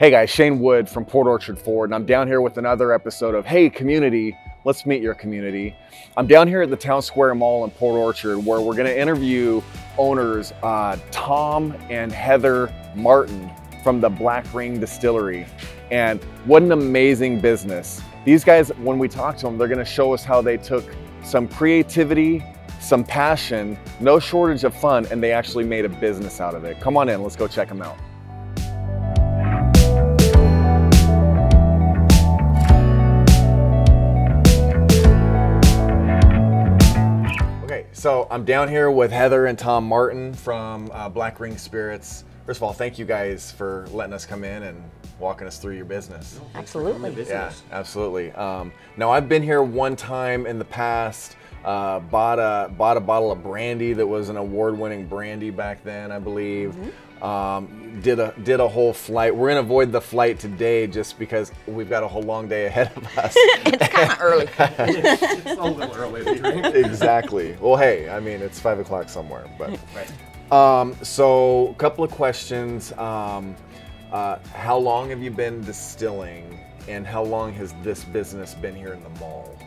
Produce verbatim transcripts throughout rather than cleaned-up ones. Hey guys, Shane Wood from Port Orchard Ford, and I'm down here with another episode of Hey Community, Let's Meet Your Community. I'm down here at the Town Square Mall in Port Orchard where we're gonna interview owners uh, Tom and Heather Martin from the Black Ring Distillery. And what an amazing business. These guys, when we talk to them, they're gonna show us how they took some creativity, some passion, no shortage of fun, and they actually made a business out of it. Come on in, let's go check them out. So I'm down here with Heather and Tom Martin from uh, Black Ring Spirits. First of all, thank you guys for letting us come in and walking us through your business. Absolutely. Yeah, absolutely. Um, now I've been here one time in the past, uh, bought, a, bought a bottle of brandy that was an award-winning brandy back then, I believe. Mm-hmm. um, did, a, did a whole flight. We're gonna avoid the flight today just because we've got a whole long day ahead of us. It's kind of early. It's a little early to drink. Exactly. Well, hey, I mean, it's five o'clock somewhere, but. Right. Um, so a couple of questions. Um, uh, how long have you been distilling, and how long has this business been here in the mall?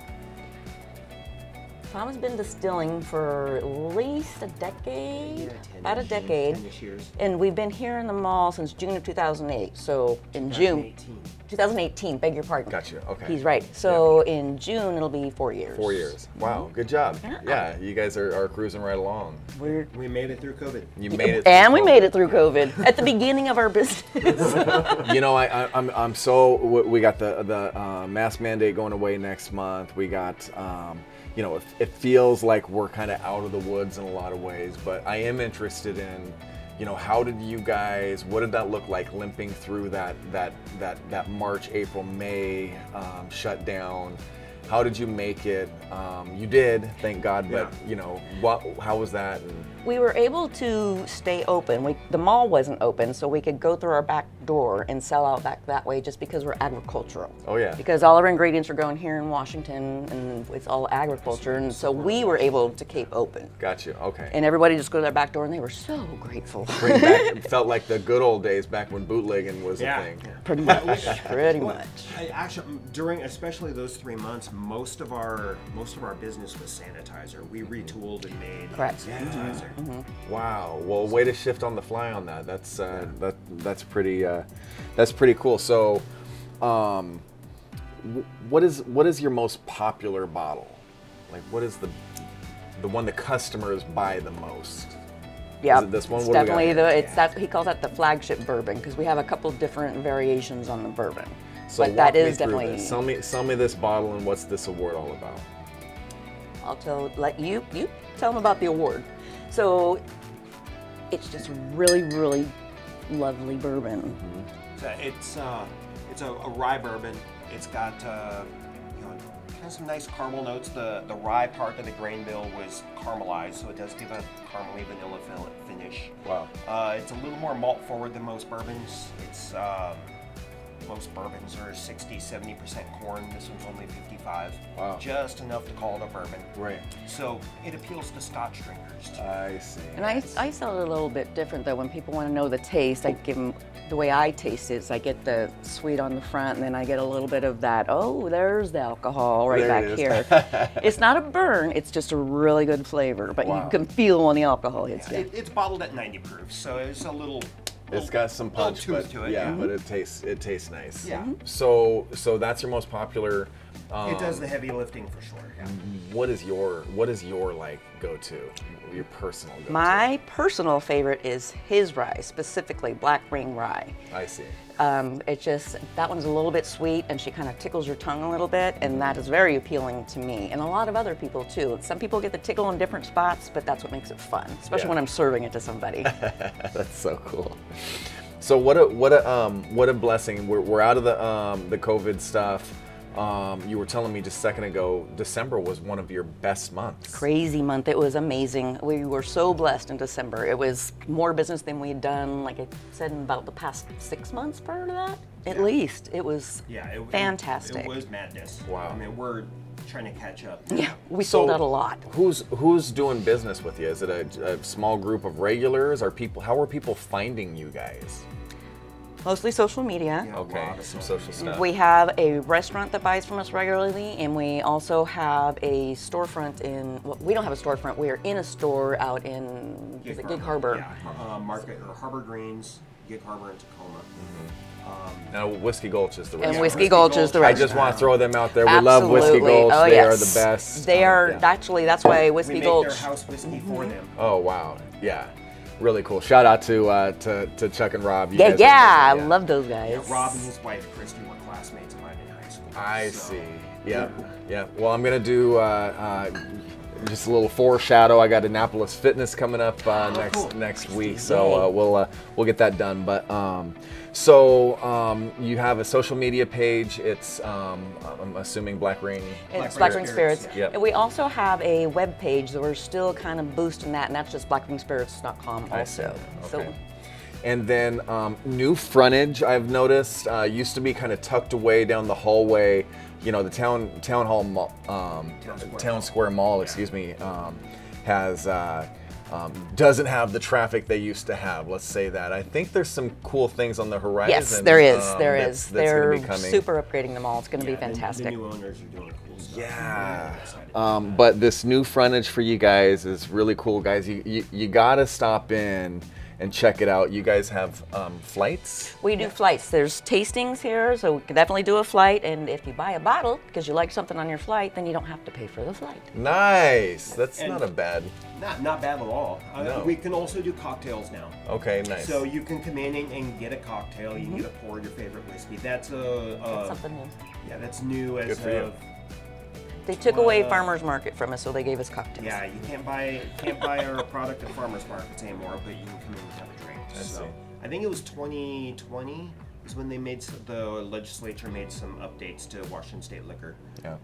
Tom has been distilling for at least a decade, yeah, about a decade, years. And we've been here in the mall since June of two thousand eight. So in twenty eighteen. June, twenty eighteen, beg your pardon. Gotcha, okay. He's right. So yeah. In June, it'll be four years. Four years, wow, mm-hmm. Good job. Yeah, yeah, you guys are, are cruising right along. We're, we made it through COVID. You made it through And we COVID. made it through COVID at the beginning of our business. You know, I, I, I'm, I'm so, we got the, the uh, mask mandate going away next month. We got, um, you know, it, it feels like we're kind of out of the woods in a lot of ways, but I am interested in, you know, how did you guys, what did that look like limping through that that that that March, April, May um, shutdown? How did you make it? Um, you did, thank God, but yeah. You know, what, how was that? And we were able to stay open. We, the mall wasn't open, so we could go through our back door and sell out back that way just because we're agricultural. Oh yeah. Because all our ingredients are going here in Washington, and it's all agriculture, and so we were able to keep open. Gotcha, okay. And everybody just go to their back door, and they were so grateful. Bring back, it felt like the good old days back when bootlegging was yeah. a thing. Yeah, pretty much, pretty much. I actually, during, especially those three months, most of our most of our business was sanitizer. We retooled and made Correct. sanitizer. Mm-hmm. Wow. Well, way to shift on the fly on that. That's uh, yeah. that that's pretty uh, that's pretty cool. So, um, what is what is your most popular bottle? Like, what is the the one the customers buy the most? Yeah, is it this one? It's what definitely do we got? the it's that he calls that the flagship bourbon, because we have a couple different variations on the bourbon. So but that is definitely. This. Sell me, sell me this bottle, and what's this award all about? I'll tell. Let you you tell them about the award. So it's just really, really lovely bourbon. Mm-hmm. So it's uh, it's a, a rye bourbon. It's got uh, you know, kind of some nice caramel notes. The the rye part of the grain bill was caramelized, so it does give a caramely vanilla finish. Wow. Uh, it's a little more malt forward than most bourbons. It's um, most bourbons are sixty, seventy percent corn. This one's only fifty-five. Wow. Just enough to call it a bourbon. Right. So it appeals to Scotch drinkers too. I see. And I, I sell it a little bit different though. When people want to know the taste, I give them, the way I taste it is I get the sweet on the front, and then I get a little bit of that, oh, there's the alcohol right there back it here. It's not a burn, it's just a really good flavor, but wow. You can feel when the alcohol hits yeah. it. It's bottled at ninety proof, so it's a little, it's got some punch, but to it, yeah, mm-hmm. but it tastes it tastes nice. Yeah. So so that's your most popular. Um, it does the heavy lifting for sure. Yeah. What is your what is your like go to? Your personal go to? My personal favorite is his rye, specifically Black Ring rye. I see. Um, it just that one's a little bit sweet, and she kind of tickles your tongue a little bit, and that is very appealing to me, and a lot of other people too. Some people get the tickle in different spots, but that's what makes it fun, especially yeah. when I'm serving it to somebody. That's so cool. So what a what a um, what a blessing. We're we're out of the um, the COVID stuff. Um, you were telling me just a second ago, December was one of your best months. Crazy month. It was amazing. We were so blessed in December. It was more business than we had done, like I said, in about the past six months prior to that, at yeah. least. It was yeah, it, fantastic. It, it was madness. Wow. I mean, we're trying to catch up. Yeah, we sold so out a lot. Who's who's doing business with you? Is it a, a small group of regulars? Are people? How are people finding you guys? Mostly social media. Yeah, okay, some social stuff. We have a restaurant that buys from us regularly, and we also have a storefront in, well, we don't have a storefront, we're in a store out in Gig, is it Gig Harbor. Yeah, uh, Market, or Harbor Greens, Gig Harbor in Tacoma. Mm-hmm. Um, now, Whiskey Gulch is the restaurant. And Whiskey Gulch is the restaurant. I just want to throw them out there. We Absolutely. love Whiskey Gulch. Oh, they yes. are the best. They are, um, yeah. actually, that's why Whiskey we make Gulch. Their house whiskey mm-hmm. for them. Oh, wow. Yeah. Really cool. Shout out to uh, to, to Chuck and Rob. You yeah, guys yeah, are, yeah. I love those guys. Yeah, Rob and his wife, Christy, were classmates of mine in high school. I so. see. Yeah. Yeah. Well, I'm going to do uh, uh, just a little foreshadow. I got Annapolis Fitness coming up uh, oh, next cool. next week, so uh, we'll uh, we'll get that done. But um, so um, you have a social media page. It's um, I'm assuming Black Ring. It's Black Ring Spirits. Spirits. Yeah. Yep. And we also have a web page that we're still kind of boosting that, and that's just black ring spirits dot com also. Okay. So. And then um, new frontage I've noticed uh, used to be kind of tucked away down the hallway. You know, the town town hall um, town square, town square mall, mall yeah. excuse me, um, has uh, um, doesn't have the traffic they used to have. Let's say that. I think there's some cool things on the horizon. Yes, there is. Um, there that's, is. That's They're gonna be super upgrading the mall. It's going to yeah, be fantastic. The new owners are doing cool stuff. Yeah. Um, but this new frontage for you guys is really cool, guys. You you, you got to stop in and check it out. You guys have um, flights? We do yeah. flights. There's tastings here, so we can definitely do a flight. And if you buy a bottle because you like something on your flight, then you don't have to pay for the flight. Nice. That's and not a bad. Not not bad at all. No. Uh, we can also do cocktails now. Okay, nice. So you can come in and, and get a cocktail. You mm-hmm. can get a pour of your favorite whiskey. That's a. a that's something new. Yeah, that's new as of. They took well, away farmers market from us, so they gave us cocktails. Yeah, you can't buy can't buy our product at farmers markets anymore, but you can come in and have a drink. That's so it. I think it was twenty twenty is when they made the legislature made some updates to Washington State Liquor. Yeah.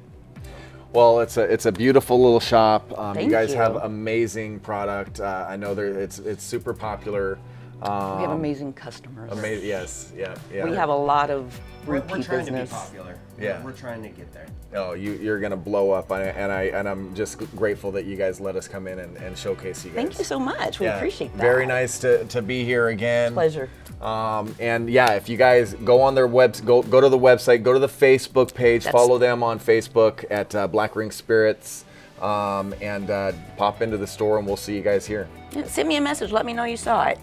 Well, it's a it's a beautiful little shop. Um, Thank you guys you. have amazing product. Uh, I know there it's it's super popular. Um, we have amazing customers. Amazing, yes, yeah, yeah. We have a lot of repeat business. We're trying business. to be popular. Yeah, we're trying to get there. Oh, you, you're gonna blow up, and I, and I and I'm just grateful that you guys let us come in and, and showcase you guys. Thank you so much. We yeah. appreciate that. Very nice to, to be here again. Pleasure. Um, and yeah, if you guys go on their webs, go go to the website, go to the Facebook page, That's follow them on Facebook at uh, Black Ring Spirits. Um, and uh, pop into the store, and we'll see you guys here. Send me a message. Let me know you saw it.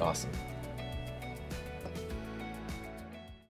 Awesome.